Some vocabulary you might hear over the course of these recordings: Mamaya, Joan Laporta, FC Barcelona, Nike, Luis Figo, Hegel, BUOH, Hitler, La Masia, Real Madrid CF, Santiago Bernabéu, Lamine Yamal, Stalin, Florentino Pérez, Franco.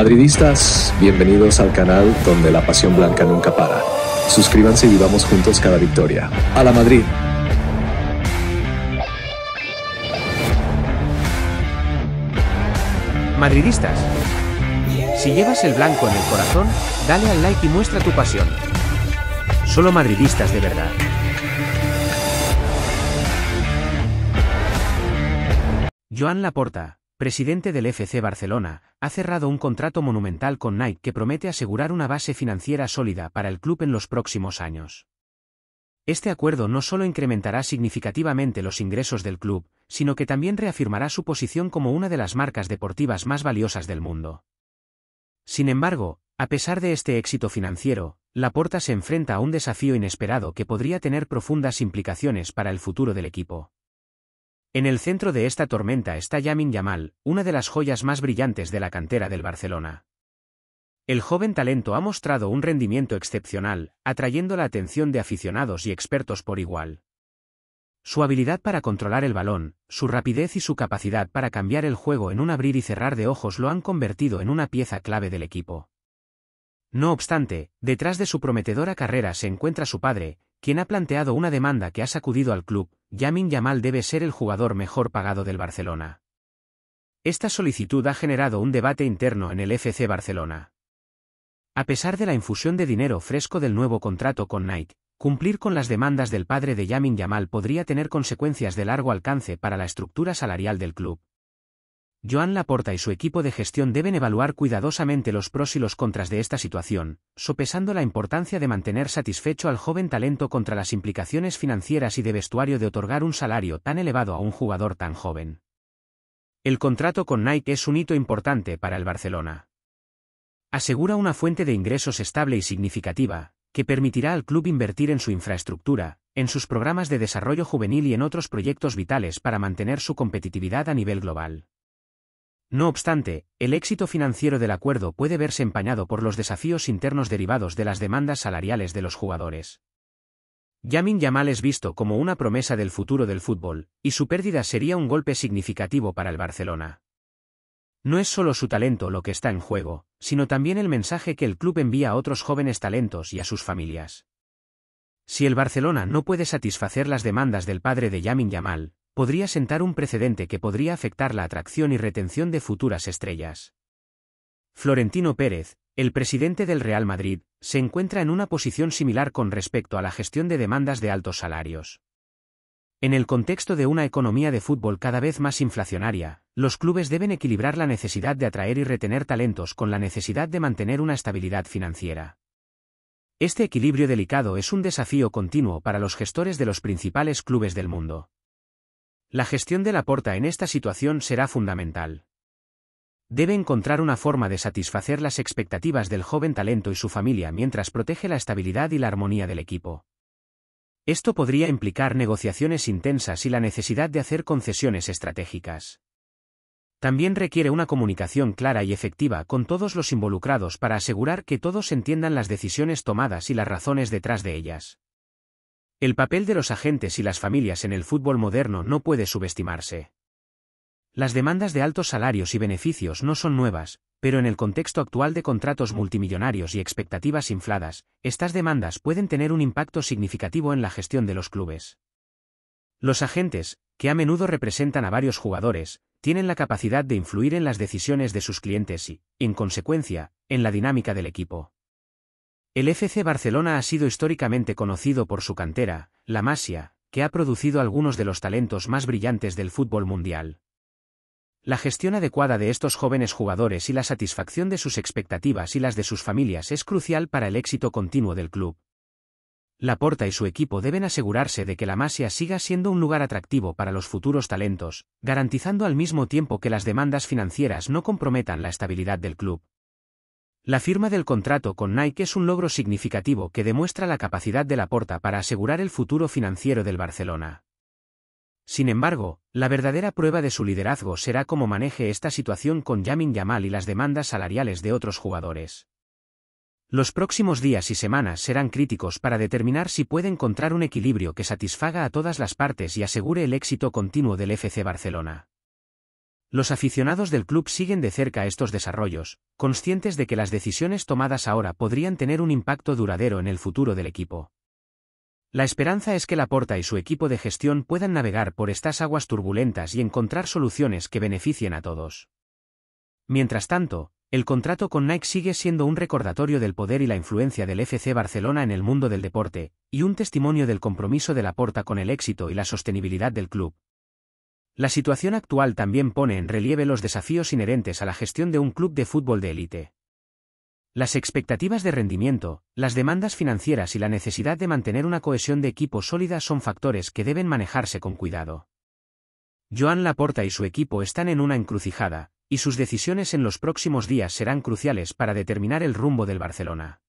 Madridistas, bienvenidos al canal donde la pasión blanca nunca para. Suscríbanse y vivamos juntos cada victoria. ¡A la Madrid! Madridistas, si llevas el blanco en el corazón, dale al like y muestra tu pasión. Solo madridistas de verdad. Joan Laporta, presidente del FC Barcelona, ha cerrado un contrato monumental con Nike que promete asegurar una base financiera sólida para el club en los próximos años. Este acuerdo no solo incrementará significativamente los ingresos del club, sino que también reafirmará su posición como una de las marcas deportivas más valiosas del mundo. Sin embargo, a pesar de este éxito financiero, Laporta se enfrenta a un desafío inesperado que podría tener profundas implicaciones para el futuro del equipo. En el centro de esta tormenta está Lamine Yamal, una de las joyas más brillantes de la cantera del Barcelona. El joven talento ha mostrado un rendimiento excepcional, atrayendo la atención de aficionados y expertos por igual. Su habilidad para controlar el balón, su rapidez y su capacidad para cambiar el juego en un abrir y cerrar de ojos lo han convertido en una pieza clave del equipo. No obstante, detrás de su prometedora carrera se encuentra su padre, quien ha planteado una demanda que ha sacudido al club. Lamine Yamal debe ser el jugador mejor pagado del Barcelona. Esta solicitud ha generado un debate interno en el FC Barcelona. A pesar de la infusión de dinero fresco del nuevo contrato con Nike, cumplir con las demandas del padre de Lamine Yamal podría tener consecuencias de largo alcance para la estructura salarial del club. Joan Laporta y su equipo de gestión deben evaluar cuidadosamente los pros y los contras de esta situación, sopesando la importancia de mantener satisfecho al joven talento contra las implicaciones financieras y de vestuario de otorgar un salario tan elevado a un jugador tan joven. El contrato con Nike es un hito importante para el Barcelona. Asegura una fuente de ingresos estable y significativa, que permitirá al club invertir en su infraestructura, en sus programas de desarrollo juvenil y en otros proyectos vitales para mantener su competitividad a nivel global. No obstante, el éxito financiero del acuerdo puede verse empañado por los desafíos internos derivados de las demandas salariales de los jugadores. Lamine Yamal es visto como una promesa del futuro del fútbol, y su pérdida sería un golpe significativo para el Barcelona. No es solo su talento lo que está en juego, sino también el mensaje que el club envía a otros jóvenes talentos y a sus familias. Si el Barcelona no puede satisfacer las demandas del padre de Lamine Yamal, podría sentar un precedente que podría afectar la atracción y retención de futuras estrellas. Florentino Pérez, el presidente del Real Madrid, se encuentra en una posición similar con respecto a la gestión de demandas de altos salarios. En el contexto de una economía de fútbol cada vez más inflacionaria, los clubes deben equilibrar la necesidad de atraer y retener talentos con la necesidad de mantener una estabilidad financiera. Este equilibrio delicado es un desafío continuo para los gestores de los principales clubes del mundo. La gestión de Laporta en esta situación será fundamental. Debe encontrar una forma de satisfacer las expectativas del joven talento y su familia mientras protege la estabilidad y la armonía del equipo. Esto podría implicar negociaciones intensas y la necesidad de hacer concesiones estratégicas. También requiere una comunicación clara y efectiva con todos los involucrados para asegurar que todos entiendan las decisiones tomadas y las razones detrás de ellas. El papel de los agentes y las familias en el fútbol moderno no puede subestimarse. Las demandas de altos salarios y beneficios no son nuevas, pero en el contexto actual de contratos multimillonarios y expectativas infladas, estas demandas pueden tener un impacto significativo en la gestión de los clubes. Los agentes, que a menudo representan a varios jugadores, tienen la capacidad de influir en las decisiones de sus clientes y, en consecuencia, en la dinámica del equipo. El FC Barcelona ha sido históricamente conocido por su cantera, La Masia, que ha producido algunos de los talentos más brillantes del fútbol mundial. La gestión adecuada de estos jóvenes jugadores y la satisfacción de sus expectativas y las de sus familias es crucial para el éxito continuo del club. Laporta y su equipo deben asegurarse de que La Masia siga siendo un lugar atractivo para los futuros talentos, garantizando al mismo tiempo que las demandas financieras no comprometan la estabilidad del club. La firma del contrato con Nike es un logro significativo que demuestra la capacidad de Laporta para asegurar el futuro financiero del Barcelona. Sin embargo, la verdadera prueba de su liderazgo será cómo maneje esta situación con Lamine Yamal y las demandas salariales de otros jugadores. Los próximos días y semanas serán críticos para determinar si puede encontrar un equilibrio que satisfaga a todas las partes y asegure el éxito continuo del FC Barcelona. Los aficionados del club siguen de cerca estos desarrollos, conscientes de que las decisiones tomadas ahora podrían tener un impacto duradero en el futuro del equipo. La esperanza es que Laporta y su equipo de gestión puedan navegar por estas aguas turbulentas y encontrar soluciones que beneficien a todos. Mientras tanto, el contrato con Nike sigue siendo un recordatorio del poder y la influencia del FC Barcelona en el mundo del deporte, y un testimonio del compromiso de Laporta con el éxito y la sostenibilidad del club. La situación actual también pone en relieve los desafíos inherentes a la gestión de un club de fútbol de élite. Las expectativas de rendimiento, las demandas financieras y la necesidad de mantener una cohesión de equipo sólida son factores que deben manejarse con cuidado. Joan Laporta y su equipo están en una encrucijada, y sus decisiones en los próximos días serán cruciales para determinar el rumbo del Barcelona.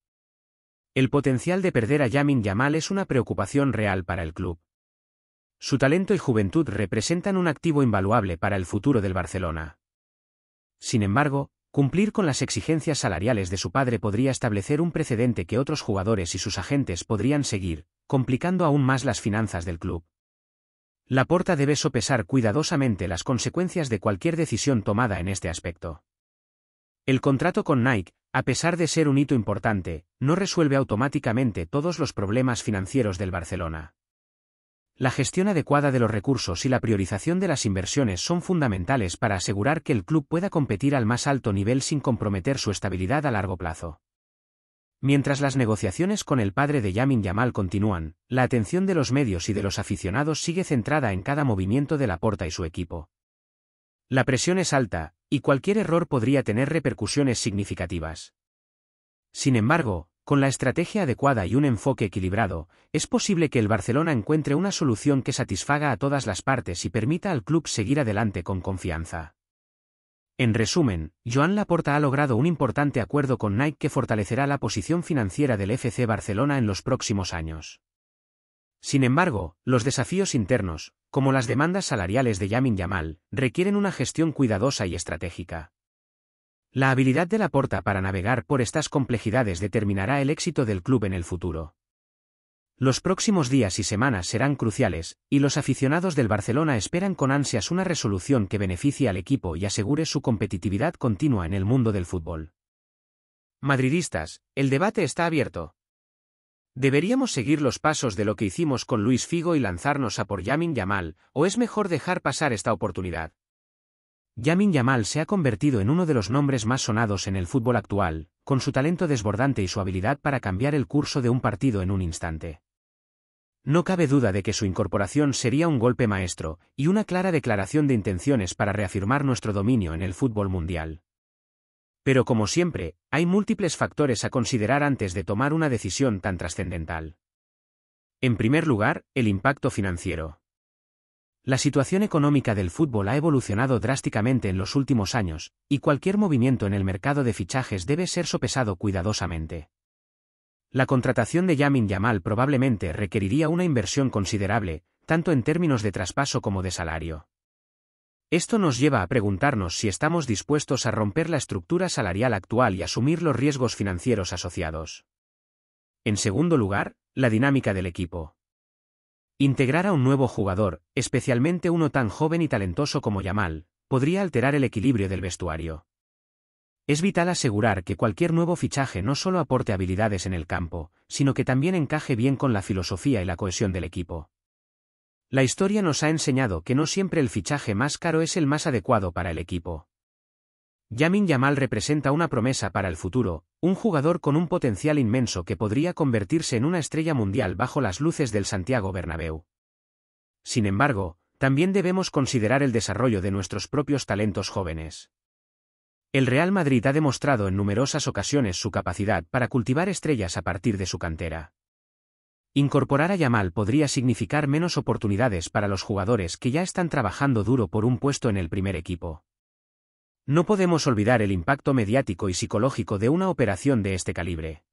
El potencial de perder a Lamine Yamal es una preocupación real para el club. Su talento y juventud representan un activo invaluable para el futuro del Barcelona. Sin embargo, cumplir con las exigencias salariales de su padre podría establecer un precedente que otros jugadores y sus agentes podrían seguir, complicando aún más las finanzas del club. Laporta debe sopesar cuidadosamente las consecuencias de cualquier decisión tomada en este aspecto. El contrato con Nike, a pesar de ser un hito importante, no resuelve automáticamente todos los problemas financieros del Barcelona. La gestión adecuada de los recursos y la priorización de las inversiones son fundamentales para asegurar que el club pueda competir al más alto nivel sin comprometer su estabilidad a largo plazo. Mientras las negociaciones con el padre de Lamine Yamal continúan, la atención de los medios y de los aficionados sigue centrada en cada movimiento de Laporta y su equipo. La presión es alta, y cualquier error podría tener repercusiones significativas. Sin embargo, con la estrategia adecuada y un enfoque equilibrado, es posible que el Barcelona encuentre una solución que satisfaga a todas las partes y permita al club seguir adelante con confianza. En resumen, Joan Laporta ha logrado un importante acuerdo con Nike que fortalecerá la posición financiera del FC Barcelona en los próximos años. Sin embargo, los desafíos internos, como las demandas salariales de Lamine Yamal, requieren una gestión cuidadosa y estratégica. La habilidad de Laporta para navegar por estas complejidades determinará el éxito del club en el futuro. Los próximos días y semanas serán cruciales, y los aficionados del Barcelona esperan con ansias una resolución que beneficie al equipo y asegure su competitividad continua en el mundo del fútbol. Madridistas, el debate está abierto. ¿Deberíamos seguir los pasos de lo que hicimos con Luis Figo y lanzarnos a por Lamine Yamal, o es mejor dejar pasar esta oportunidad? Lamine Yamal se ha convertido en uno de los nombres más sonados en el fútbol actual, con su talento desbordante y su habilidad para cambiar el curso de un partido en un instante. No cabe duda de que su incorporación sería un golpe maestro, y una clara declaración de intenciones para reafirmar nuestro dominio en el fútbol mundial. Pero como siempre, hay múltiples factores a considerar antes de tomar una decisión tan trascendental. En primer lugar, el impacto financiero. La situación económica del fútbol ha evolucionado drásticamente en los últimos años, y cualquier movimiento en el mercado de fichajes debe ser sopesado cuidadosamente. La contratación de Lamine Yamal probablemente requeriría una inversión considerable, tanto en términos de traspaso como de salario. Esto nos lleva a preguntarnos si estamos dispuestos a romper la estructura salarial actual y asumir los riesgos financieros asociados. En segundo lugar, la dinámica del equipo. Integrar a un nuevo jugador, especialmente uno tan joven y talentoso como Yamal, podría alterar el equilibrio del vestuario. Es vital asegurar que cualquier nuevo fichaje no solo aporte habilidades en el campo, sino que también encaje bien con la filosofía y la cohesión del equipo. La historia nos ha enseñado que no siempre el fichaje más caro es el más adecuado para el equipo. Lamine Yamal representa una promesa para el futuro, un jugador con un potencial inmenso que podría convertirse en una estrella mundial bajo las luces del Santiago Bernabéu. Sin embargo, también debemos considerar el desarrollo de nuestros propios talentos jóvenes. El Real Madrid ha demostrado en numerosas ocasiones su capacidad para cultivar estrellas a partir de su cantera. Incorporar a Yamal podría significar menos oportunidades para los jugadores que ya están trabajando duro por un puesto en el primer equipo. No podemos olvidar el impacto mediático y psicológico de una operación de este calibre.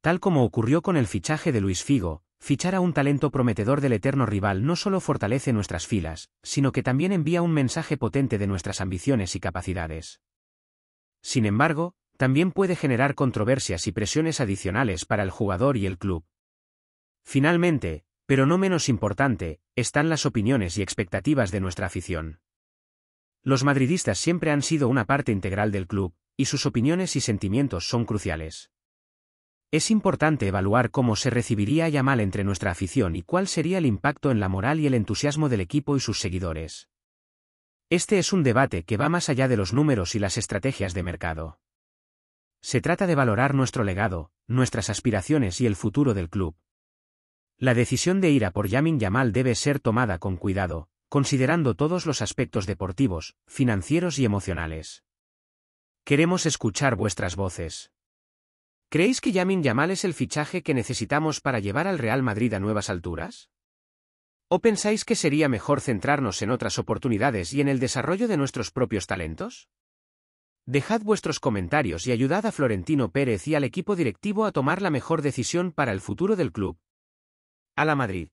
Tal como ocurrió con el fichaje de Luis Figo, fichar a un talento prometedor del eterno rival no solo fortalece nuestras filas, sino que también envía un mensaje potente de nuestras ambiciones y capacidades. Sin embargo, también puede generar controversias y presiones adicionales para el jugador y el club. Finalmente, pero no menos importante, están las opiniones y expectativas de nuestra afición. Los madridistas siempre han sido una parte integral del club, y sus opiniones y sentimientos son cruciales. Es importante evaluar cómo se recibiría a Yamal entre nuestra afición y cuál sería el impacto en la moral y el entusiasmo del equipo y sus seguidores. Este es un debate que va más allá de los números y las estrategias de mercado. Se trata de valorar nuestro legado, nuestras aspiraciones y el futuro del club. La decisión de ir a por Lamine Yamal debe ser tomada con cuidado, considerando todos los aspectos deportivos, financieros y emocionales. Queremos escuchar vuestras voces. ¿Creéis que Lamine Yamal es el fichaje que necesitamos para llevar al Real Madrid a nuevas alturas? ¿O pensáis que sería mejor centrarnos en otras oportunidades y en el desarrollo de nuestros propios talentos? Dejad vuestros comentarios y ayudad a Florentino Pérez y al equipo directivo a tomar la mejor decisión para el futuro del club. ¡A la Madrid!